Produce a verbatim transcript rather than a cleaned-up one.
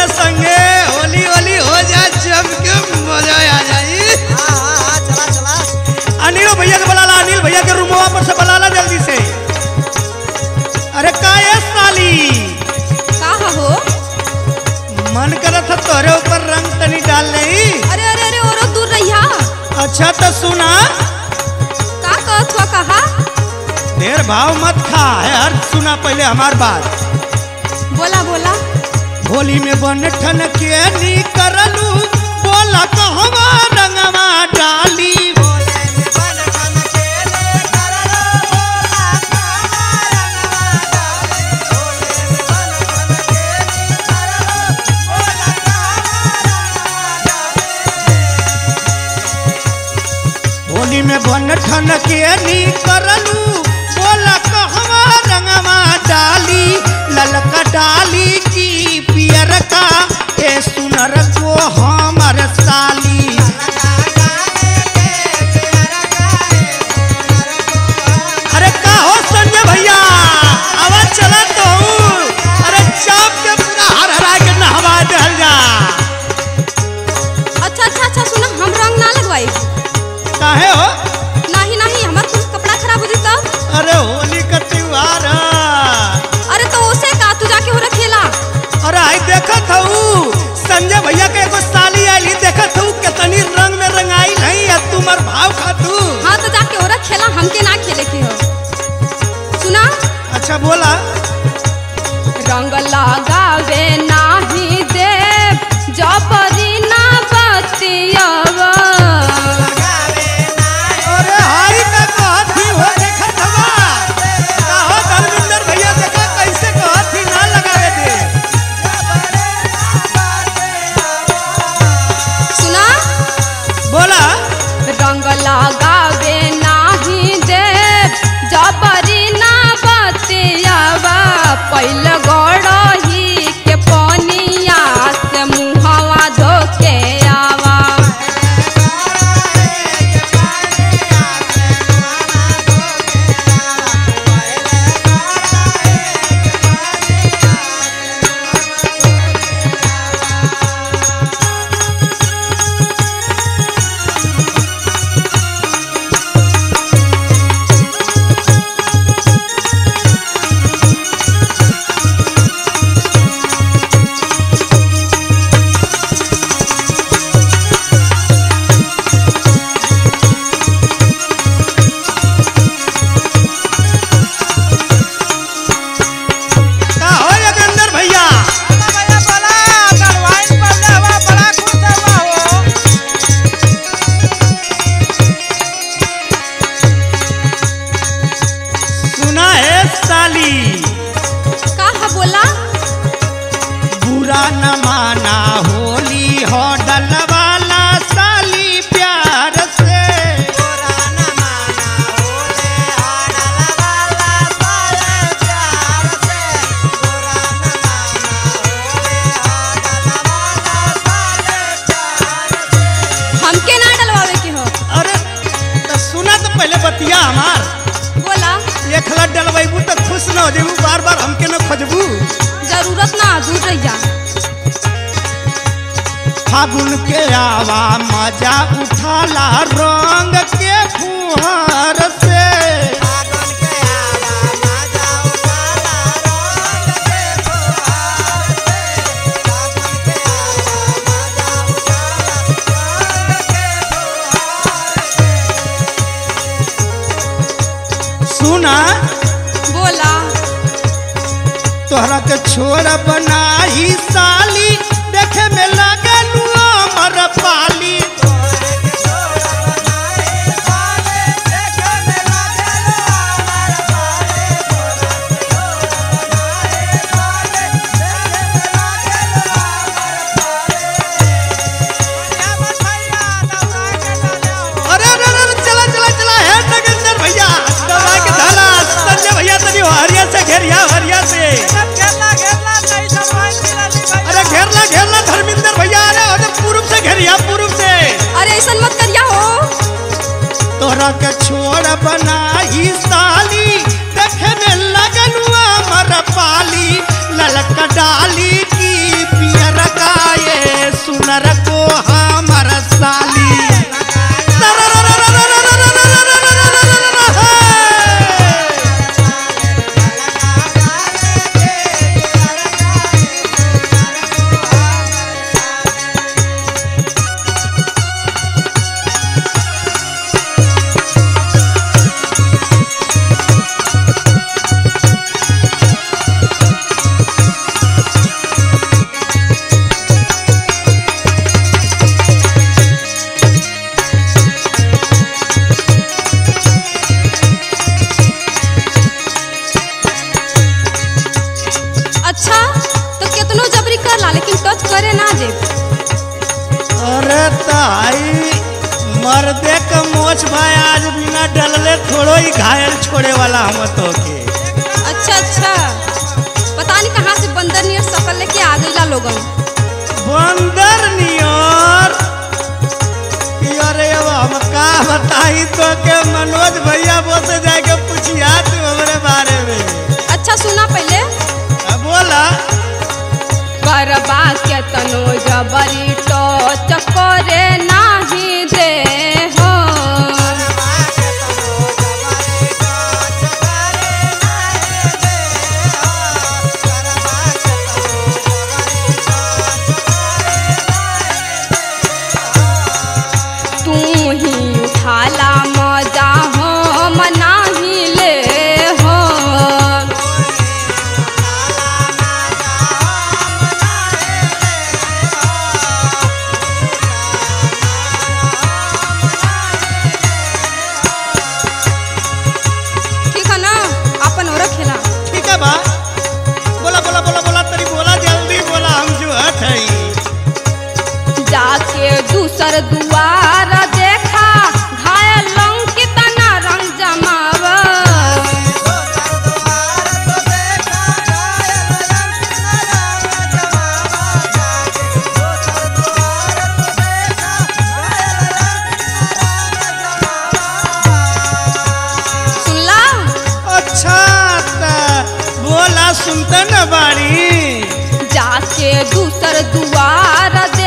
हमारे संगे होली होली हो जाए जम के मजा आ जाए। हाँ चला चला अनिल भैया के बुला ला, अनिल भैया के रूम पर से बुला ला जल्दी से। अरे का ये साली का हो मन करत है तोरे ऊपर रंग तनी डाल नहीं। अरे अरे अरे औरो दूर रहिया। अच्छा तो सुना का कहत हो कहा देर भाव मत खा है हर सुना पहले हमार बात। बोला बोला होली में बनठन के नी करलू बोला कहवा रंगवा डाली। होली में बनठन के नी करलू बोला कहवा रंगवा डाली। होली में बनठन के नी करलू बोला कहवा रंगवा डाली। होली में बनठन के नी करलू बोला कहवा रंगवा डाली। ललका डाली की पियरका ए सुनर को हमर साली। अरे का हो संजय भैया आवाज चला तो हूँ। अरे चाप के पूरा हर हरा के नहवा दहल जा। अच्छा अच्छा अच्छा सुन हम रंग ना लगवाई काहे हो। नहीं नहीं हमर कपड़ा खराब हो जी तब। अरे होली का त्योहार देखत हूँ संजय भैया के एगो साली आईली देखत हूँ कितनी रंग में रंगाई नहीं अब तुम्हार भाव खातू। हाँ तो जाके और खेला हमके ना खेले के हो सुना। अच्छा बोला रंग लगावे नहीं दे जबरी ना बतियावा। फागुन के आवा मजा उठाला रंग के फुहार से। फागुन के आवा मजा उठाला रंग के फुहार से। फागुन के आवा मजा उठाला रंग के फुहार से। सुना बोला तोहरा के छोरा बनाई साली देखे में लागलू अमर पाली। तोहरा के छोरा बनाई साली देखे में लागलू अमर पाली। तोहरा के छोरा बनाई साली देखे में लागलू अमर पाली। अरे अरे अरे चला चला चला है नगेंद्र भैया दवा के धाला संजय भैया तनी हरिया से घेरिया हरिया से। अरे ऐसा मत करिया हो तोरा के छोरा बनाई साली देखे में लगलू अमर पाली। ललका डाली की पियरका तोहर देख मोछ भाई आज बिना डलले थोड़ो ही घायल छोड़े वाला हम तो के। अच्छा अच्छा, पता नहीं कहां से बंदर नियर सकल लेके आ गइला लोगन। बंदर नियर यार ये हम का बताई तो के मनोज भैया वो से जाके पूछिया तू हमरे बारे में। अच्छा सुना पहले। अब बोला बरबा के तनो जबरी तो चक्करे नाही दे हो। तू ही उठाला मजा हो मना ही ले हो। जाके दूसर दुआर देखा घायल लंग कितना रंग जमाव। सुनला। अच्छा बोला सुनते न बारी जाके दूसर दुआर